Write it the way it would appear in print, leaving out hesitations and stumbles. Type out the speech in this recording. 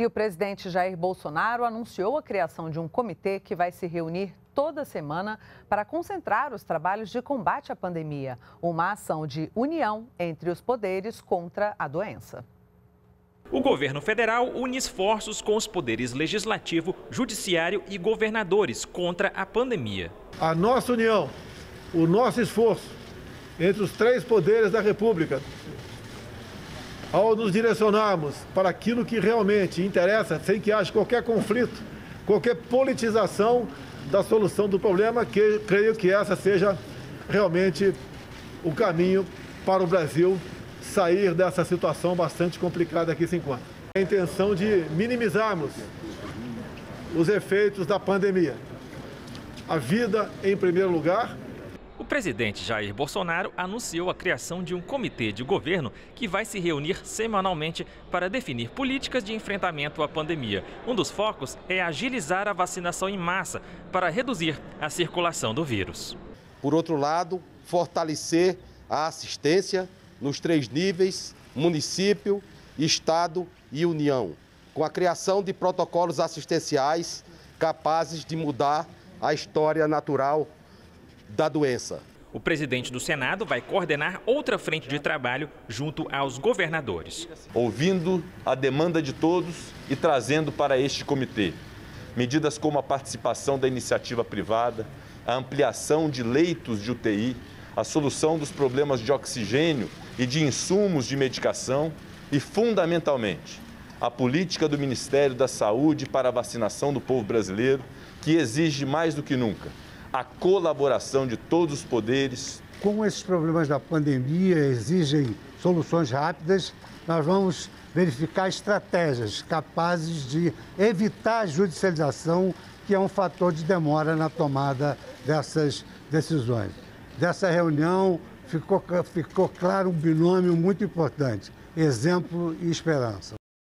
E o presidente Jair Bolsonaro anunciou a criação de um comitê que vai se reunir toda semana para concentrar os trabalhos de combate à pandemia, uma ação de união entre os poderes contra a doença. O governo federal une esforços com os poderes legislativo, judiciário e governadores contra a pandemia. A nossa união, o nosso esforço entre os três poderes da República, ao nos direcionarmos para aquilo que realmente interessa, sem que haja qualquer conflito, qualquer politização da solução do problema, que creio que essa seja realmente o caminho para o Brasil sair dessa situação bastante complicada que se encontra. A intenção de minimizarmos os efeitos da pandemia. A vida em primeiro lugar. O presidente Jair Bolsonaro anunciou a criação de um comitê de governo que vai se reunir semanalmente para definir políticas de enfrentamento à pandemia. Um dos focos é agilizar a vacinação em massa para reduzir a circulação do vírus. Por outro lado, fortalecer a assistência nos três níveis, município, estado e união, com a criação de protocolos assistenciais capazes de mudar a história natural da doença. O presidente do Senado vai coordenar outra frente de trabalho junto aos governadores. Ouvindo a demanda de todos e trazendo para este comitê medidas como a participação da iniciativa privada, a ampliação de leitos de UTI, a solução dos problemas de oxigênio e de insumos de medicação e, fundamentalmente, a política do Ministério da Saúde para a vacinação do povo brasileiro, que exige mais do que nunca a colaboração de todos os poderes. Como esses problemas da pandemia exigem soluções rápidas, nós vamos verificar estratégias capazes de evitar a judicialização, que é um fator de demora na tomada dessas decisões. Dessa reunião ficou claro um binômio muito importante: exemplo e esperança.